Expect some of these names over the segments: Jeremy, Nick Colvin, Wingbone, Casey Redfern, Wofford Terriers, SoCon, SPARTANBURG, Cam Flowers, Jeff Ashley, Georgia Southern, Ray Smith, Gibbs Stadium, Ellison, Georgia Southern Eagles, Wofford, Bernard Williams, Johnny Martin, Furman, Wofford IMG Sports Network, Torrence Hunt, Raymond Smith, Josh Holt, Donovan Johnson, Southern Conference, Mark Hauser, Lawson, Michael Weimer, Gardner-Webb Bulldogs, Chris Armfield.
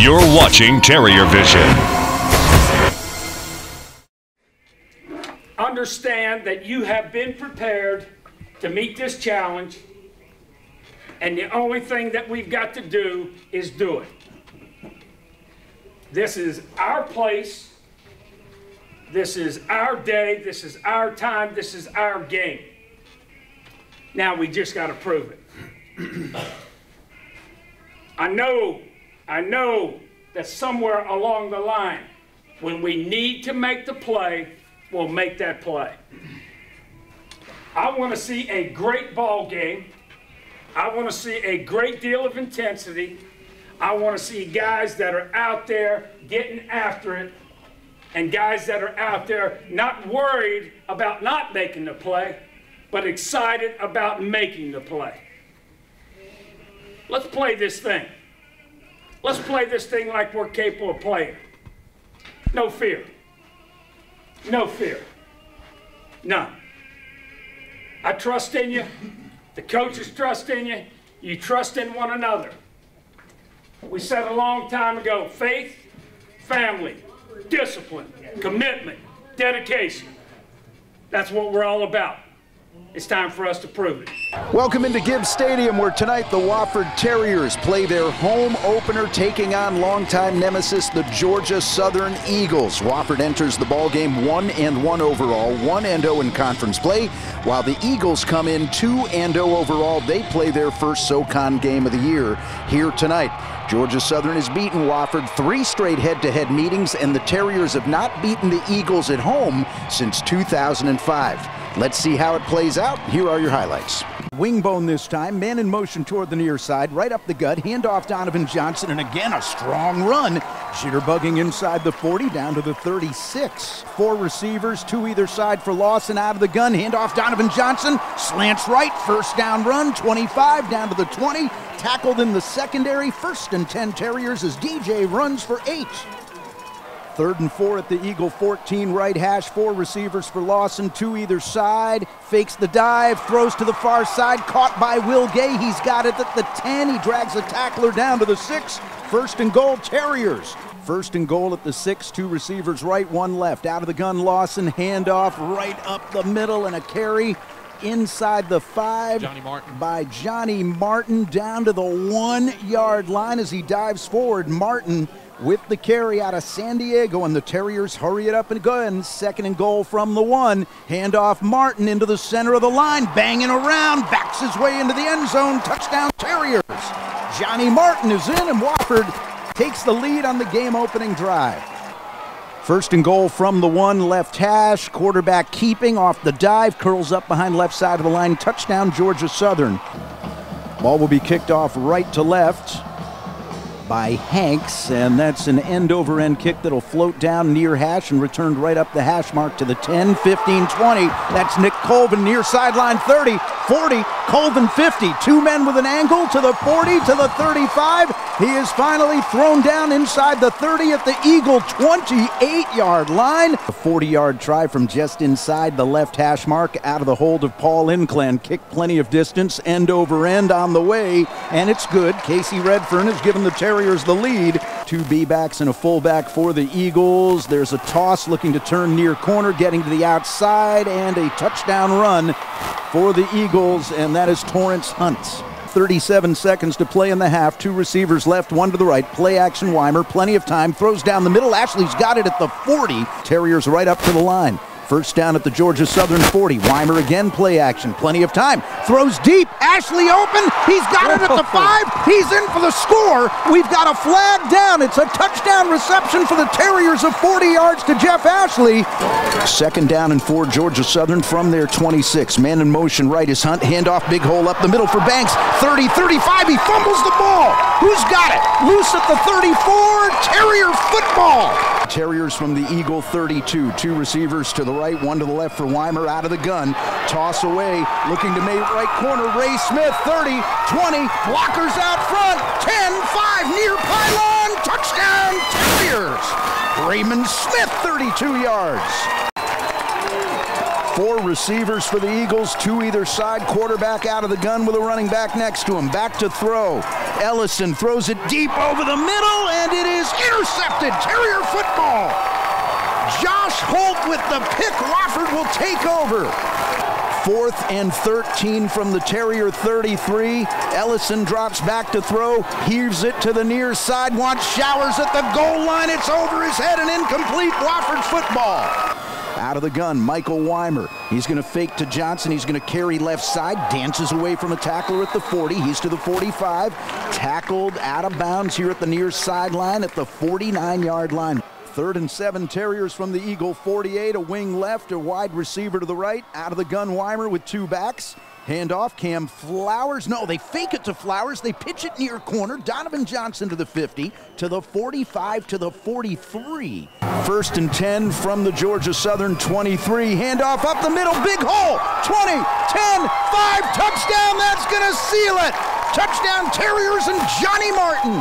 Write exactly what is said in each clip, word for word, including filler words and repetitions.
You're watching Terrier Vision. Understand that you have been prepared to meet this challenge, and the only thing that we've got to do is do it. This is our place. This is our day. This is our time. This is our game. Now we just got to prove it. I know, I know that somewhere along the line, when we need to make the play, we'll make that play. I want to see a great ball game. I want to see a great deal of intensity. I want to see guys that are out there getting after it, and guys that are out there not worried about not making the play, but excited about making the play. Let's play this thing. Let's play this thing like we're capable of playing. No fear. No fear. None. I trust in you. The coaches trust in you. You trust in one another. We said a long time ago, faith, family, discipline, commitment, dedication. That's what we're all about. It's time for us to prove it. Welcome into Gibbs Stadium, where tonight the Wofford Terriers play their home opener, taking on longtime nemesis, the Georgia Southern Eagles. Wofford enters the ballgame one and one overall, one and oh in conference play, while the Eagles come in two and oh overall. They play their first SoCon game of the year here tonight. Georgia Southern has beaten Wofford three straight head-to-head meetings, and the Terriers have not beaten the Eagles at home since two thousand five. Let's see how it plays out. Here are your highlights. Wingbone this time, man in motion toward the near side, right up the gut, handoff Donovan Johnson, and again a strong run. Jitterbugging inside the forty, down to the thirty-six. Four receivers, two either side for loss, and out of the gun, handoff Donovan Johnson, slants right, first down run, twenty-five, down to the twenty, tackled in the secondary, first and ten Terriers as D J runs for eight. Third and four at the Eagle fourteen, right hash, four receivers for Lawson, two either side, fakes the dive, throws to the far side, caught by Will Gay, he's got it at the ten, he drags the tackler down to the six, first and goal, Terriers. First and goal at the six, two receivers right, one left, out of the gun, Lawson, handoff, right up the middle, and a carry inside the five Johnny Martin. by Johnny Martin, down to the one-yard line as he dives forward, Martin, with the carry out of San Diego, and the Terriers hurry it up and go, and second and goal from the one. Handoff Martin into the center of the line, banging around, backs his way into the end zone, touchdown Terriers. Johnny Martin is in, and Wofford takes the lead on the game opening drive. First and goal from the one, left hash, quarterback keeping off the dive, curls up behind left side of the line, touchdown Georgia Southern. Ball will be kicked off right to left by Hanks, and that's an end-over-end kick that'll float down near hash and returned right up the hash mark to the ten, fifteen, twenty. That's Nick Colvin, near sideline thirty, forty, Colvin fifty. Two men with an angle to the forty, to the thirty-five. He is finally thrown down inside the thirty at the Eagle twenty-eight-yard line. A forty-yard try from just inside the left hash mark, out of the hold of Paul Inclan. Kicked plenty of distance, end-over-end on the way, and it's good. Casey Redfern has given the Terriers the lead. Two B-backs and a fullback for the Eagles. There's a toss looking to turn near corner, getting to the outside, and a touchdown run for the Eagles, and that is Torrence Hunt. thirty-seven seconds to play in the half. Two receivers left, one to the right. Play action Weimer, plenty of time, throws down the middle. Ashley's got it at the forty. Terriers right up to the line. First down at the Georgia Southern forty. Weimer again, play action, plenty of time. Throws deep, Ashley open, he's got it at the five, he's in for the score. We've got a flag down. It's a touchdown reception for the Terriers of forty yards to Jeff Ashley. Second down and four, Georgia Southern from their twenty-six. Man in motion, right is Hunt, handoff, big hole up the middle for Banks. thirty, thirty-five, he fumbles the ball. Who's got it? Loose at the thirty-four, Terrier football. Terriers from the Eagle thirty-two, two receivers to the right, one to the left for Weimer, out of the gun, toss away, looking to make right corner, Ray Smith, thirty, twenty, blockers out front, ten, five, near pylon, touchdown Terriers, Raymond Smith, thirty-two yards. Four receivers for the Eagles, two either side. Quarterback out of the gun with a running back next to him. Back to throw. Ellison throws it deep over the middle, and it is intercepted. Terrier football. Josh Holt with the pick. Wofford will take over. Fourth and thirteen from the Terrier thirty-three. Ellison drops back to throw, heaves it to the near side, wants showers at the goal line. It's over his head and incomplete. Wofford football. Out of the gun, Michael Weimer. He's going to fake to Johnson. He's going to carry left side, dances away from a tackler at the forty. He's to the forty-five. Tackled out of bounds here at the near sideline at the forty-nine-yard line. Third and seven, Terriers from the Eagle forty-eight, a wing left, a wide receiver to the right. Out of the gun, Weimer with two backs. Handoff, Cam Flowers. No, they fake it to Flowers. They pitch it near corner. Donovan Johnson to the fifty, to the forty-five, to the forty-three. First and ten from the Georgia Southern twenty-three. Handoff up the middle, big hole. twenty, ten, five, touchdown. That's going to seal it. Touchdown, Terriers and Johnny Martin.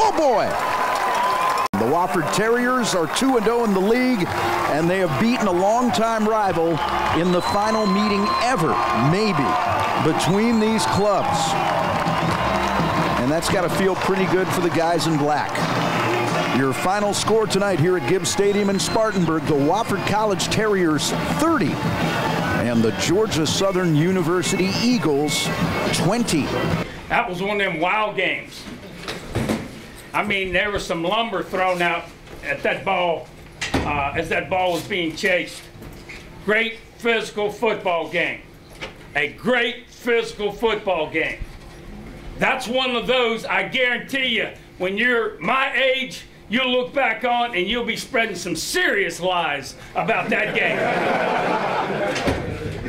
Oh, boy. The Wofford Terriers are two and oh in the league, and they have beaten a longtime rival in the final meeting ever, maybe, between these clubs. And that's got to feel pretty good for the guys in black. Your final score tonight here at Gibbs Stadium in Spartanburg, the Wofford College Terriers thirty and the Georgia Southern University Eagles twenty. That was one of them wild games. I mean, there was some lumber thrown out at that ball uh, as that ball was being chased. Great physical football game. A great physical football game. That's one of those, I guarantee you, when you're my age, you'll look back on and you'll be spreading some serious lies about that game.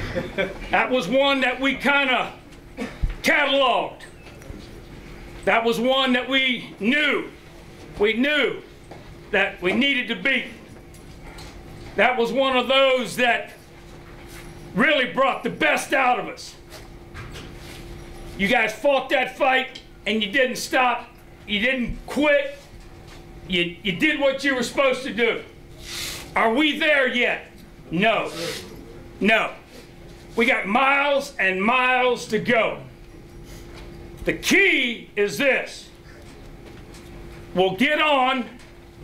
That was one that we kind of cataloged. That was one that we knew, we knew that we needed to beat. That was one of those that really brought the best out of us. You guys fought that fight and you didn't stop, you didn't quit, you, you did what you were supposed to do. Are we there yet? No, no. We got miles and miles to go. The key is this. We'll get on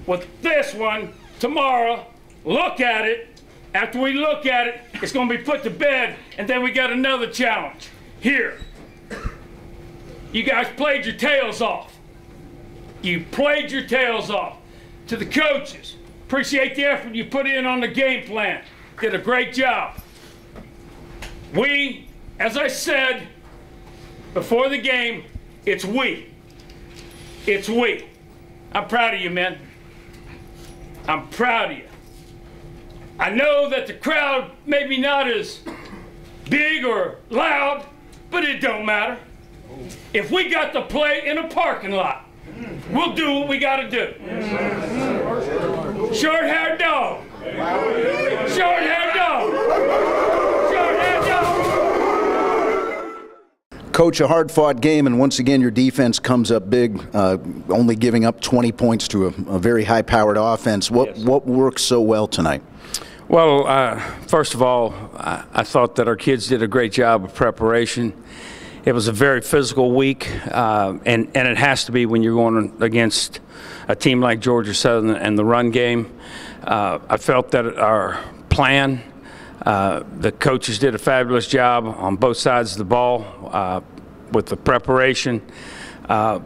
with this one tomorrow, look at it. After we look at it, it's going to be put to bed, and then we got another challenge here. You guys played your tails off. You played your tails off. To the coaches, appreciate the effort you put in on the game plan. Did a great job. We, as I said, before the game, it's we. It's we. I'm proud of you, men. I'm proud of you. I know that the crowd maybe not as big or loud, but it don't matter. If we got to play in a parking lot, we'll do what we got to do. Short-haired dog. Short-haired dog. Coach, a hard-fought game, and once again your defense comes up big, uh, only giving up twenty points to a, a very high-powered offense. What, yes. what worked so well tonight? Well, uh, first of all, I, I thought that our kids did a great job of preparation. It was a very physical week, uh, and, and it has to be when you're going against a team like Georgia Southern and the run game. Uh, I felt that our plan, Uh, the coaches did a fabulous job on both sides of the ball uh, with the preparation. Uh,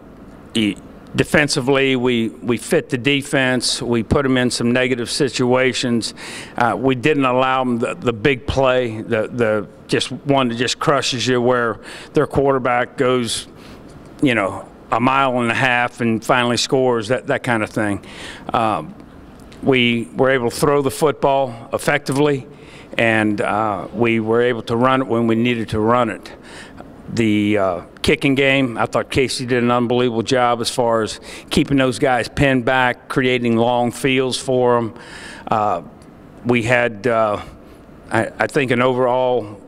e defensively, we, we fit the defense. We put them in some negative situations. Uh, we didn't allow them the, the big play, the, the just one that just crushes you where their quarterback goes, you know, a mile and a half and finally scores, that, that kind of thing. Uh, we were able to throw the football effectively. And uh, we were able to run it when we needed to run it. The uh, kicking game, I thought Casey did an unbelievable job as far as keeping those guys pinned back, creating long fields for them. Uh, we had, uh, I, I think, an overall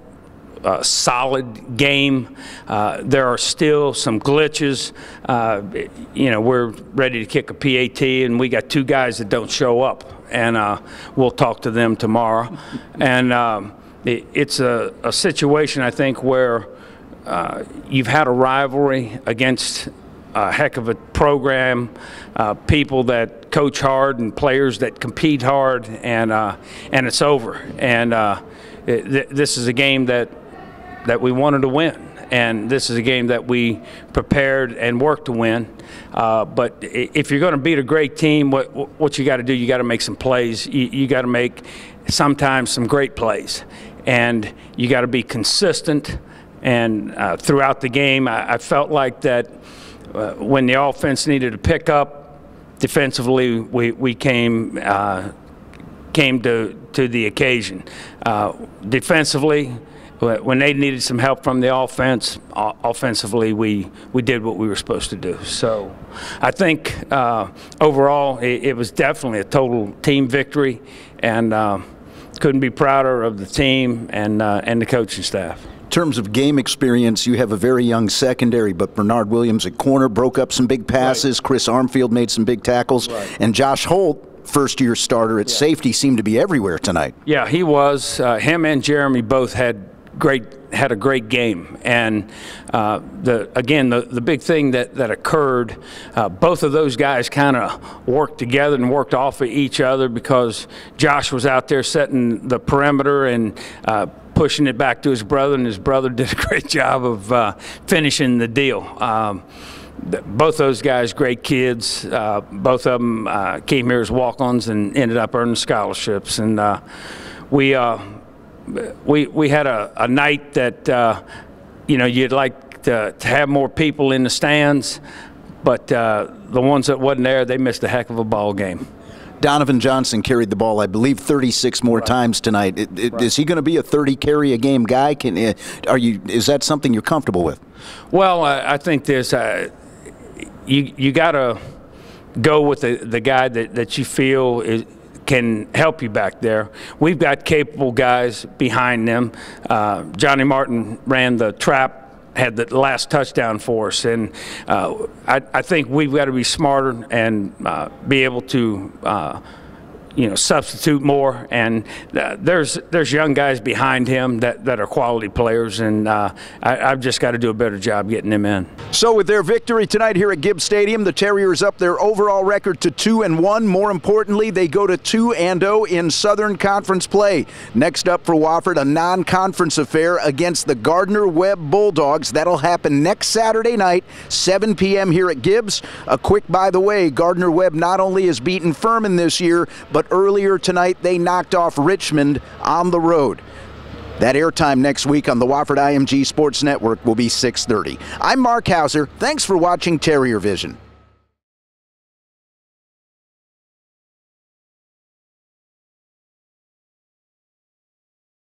uh, solid game. Uh, there are still some glitches. Uh, you know, we're ready to kick a P A T, and we got two guys that don't show up. And uh, we'll talk to them tomorrow. And um, it, it's a, a situation, I think, where uh, you've had a rivalry against a heck of a program, uh, people that coach hard and players that compete hard, and uh, and it's over. And uh, it, th this is a game that that we wanted to win. And this is a game that we prepared and worked to win. Uh, but if you're going to beat a great team, what what you got to do, you got to make some plays. You, you got to make sometimes some great plays, and you got to be consistent. And uh, throughout the game, I, I felt like that uh, when the offense needed to pick up, defensively we we came uh, came to to the occasion. Uh, defensively, when they needed some help from the offense, offensively we we did what we were supposed to do. So I think uh, overall it, it was definitely a total team victory, and uh, couldn't be prouder of the team and uh, and the coaching staff. In terms of game experience, you have a very young secondary, but Bernard Williams at corner broke up some big passes, right. Chris Armfield made some big tackles, right. and Josh Holt, first-year starter at yeah. safety, seemed to be everywhere tonight. Yeah, he was. Uh, him and Jeremy both had Great had a great game, and uh, the again the the big thing that that occurred, uh, both of those guys kind of worked together and worked off of each other, because Josh was out there setting the perimeter and uh, pushing it back to his brother, and his brother did a great job of uh, finishing the deal. Um, both those guys, great kids. Uh, both of them uh, came here as walk-ons and ended up earning scholarships, and uh, we. Uh, We, we had a, a night that, uh, you know, you'd like to, to have more people in the stands, but uh, the ones that wasn't there, they missed a heck of a ball game. Donovan Johnson carried the ball, I believe, thirty-six more right. times tonight. It, it, right. Is he going to be a thirty-carry-a-game guy? Can, are you, is that something you're comfortable with? Well, I, I think there's uh, – you, you got to go with the, the guy that, that you feel is – can help you back there. We've got capable guys behind them. Uh, Johnny Martin ran the trap, had the last touchdown for us, and uh, I, I think we've got to be smarter and uh, be able to, uh, you know, substitute more. And uh, there's there's young guys behind him that that are quality players, and uh, I, I've just got to do a better job getting them in. So with their victory tonight here at Gibbs Stadium, the Terriers up their overall record to two and one. More importantly, they go to two and oh in Southern Conference play. Next up for Wofford, a non-conference affair against the Gardner-Webb Bulldogs. That'll happen next Saturday night, seven p m here at Gibbs. A quick by the way, Gardner-Webb not only has beaten Furman this year, but earlier tonight they knocked off Richmond on the road. That airtime next week on the Wofford I M G Sports Network will be six thirty. I'm Mark Hauser. Thanks for watching Terrier Vision.